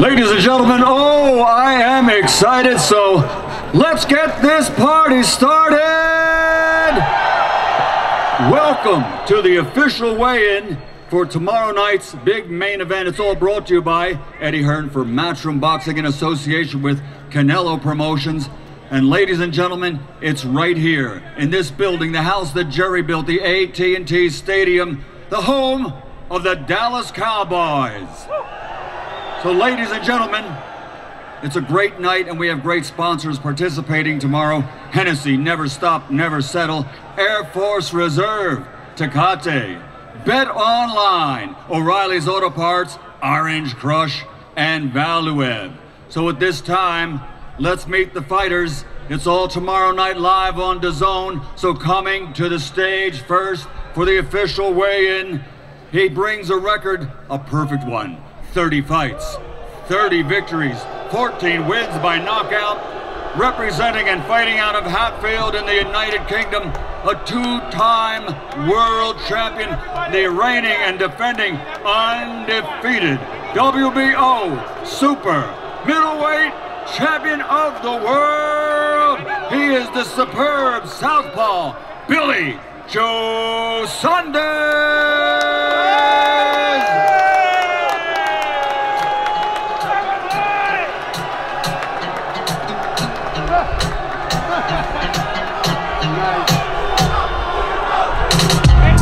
Ladies and gentlemen, oh, I am excited, so let's get this party started! Welcome to the official weigh-in for tomorrow night's big main event. It's all brought to you by Eddie Hearn for Matchroom Boxing in association with Canelo Promotions. And ladies and gentlemen, it's right here in this building, the house that Jerry built, the AT&T Stadium, the home of the Dallas Cowboys. So ladies and gentlemen, it's a great night and we have great sponsors participating tomorrow. Hennessy, Never Stop, Never Settle, Air Force Reserve, Takate, Bet Online, O'Reilly's Auto Parts, Orange Crush, and Valueb. So at this time, let's meet the fighters. It's all tomorrow night live on DAZN. So coming to the stage first for the official weigh-in, he brings a record, a perfect one. 30 fights, 30 victories, 14 wins by knockout. Representing and fighting out of Hatfield in the United Kingdom, a two-time world champion, the reigning and defending undefeated WBO super middleweight champion of the world. He is the superb southpaw, Billy Joe Saunders.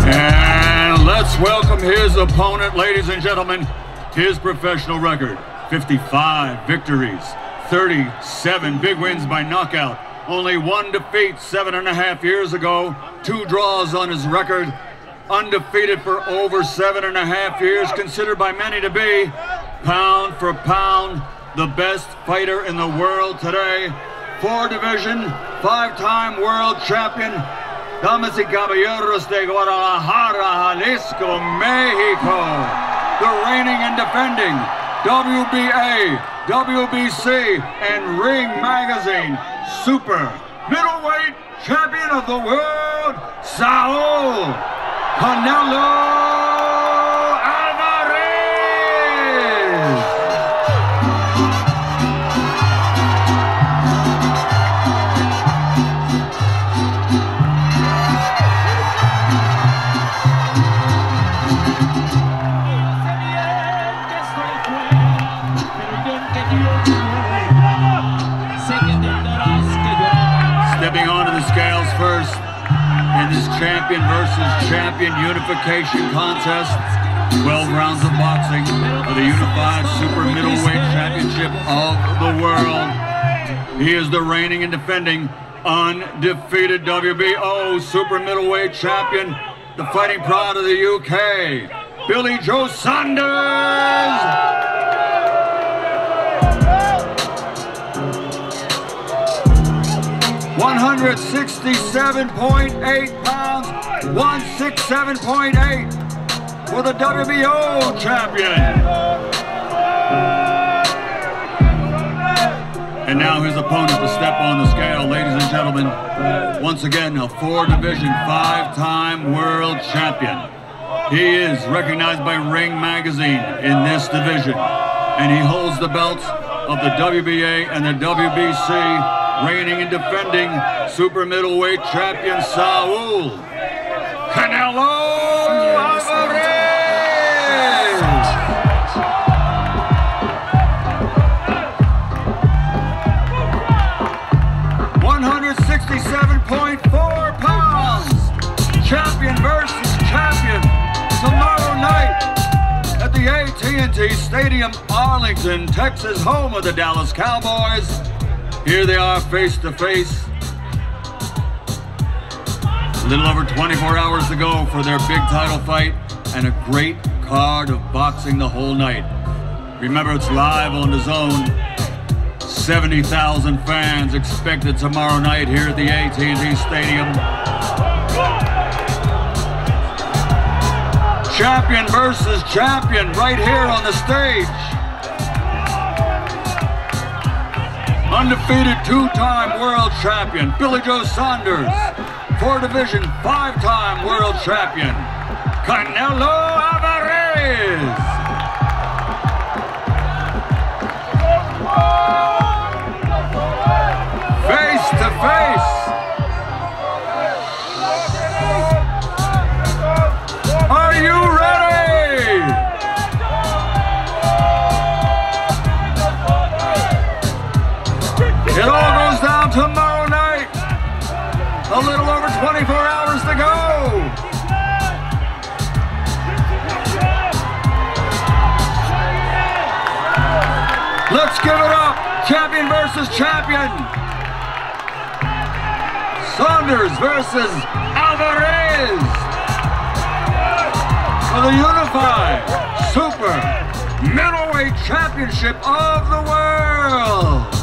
And let's welcome his opponent, ladies and gentlemen. His professional record, 55 victories. 37 big wins by knockout, only one defeat 7.5 years ago, 2 draws on his record, undefeated for over 7.5 years, considered by many to be, pound for pound, the best fighter in the world today. 4 division, 5-time world champion, Damas y Caballeros de Guadalajara, Jalisco, Mexico, the reigning and defending WBA, WBC, and Ring Magazine super middleweight champion of the world, Saul Canelo champion versus champion unification contest. 12 rounds of boxing for the unified super middleweight championship of the world. He is the reigning and defending undefeated WBO super middleweight champion, the fighting pride of the UK, Billy Joe Saunders. £167.8, 167.8 for the WBO champion. And now his opponent to step on the scale, ladies and gentlemen. Once again, a 4-division, 5-time world champion. He is recognized by Ring Magazine in this division, and he holds the belts of the WBA and the WBC. Reigning and defending super middleweight champion, Saul Canelo Alvarez. 167.4 pounds. Champion versus champion. Tomorrow night at the AT&T Stadium, Arlington, Texas, home of the Dallas Cowboys. Here they are face to face. A little over 24 hours to go for their big title fight and a great card of boxing the whole night. Remember, it's live on DAZN. 70,000 fans expected tomorrow night here at the AT&T Stadium. Champion versus champion right here on the stage. Undefeated 2-time world champion, Billy Joe Saunders. 4-division, 5-time world champion, Canelo Alvarez. Let's give it up, champion versus champion. Saunders versus Alvarez for the unified super middleweight championship of the world.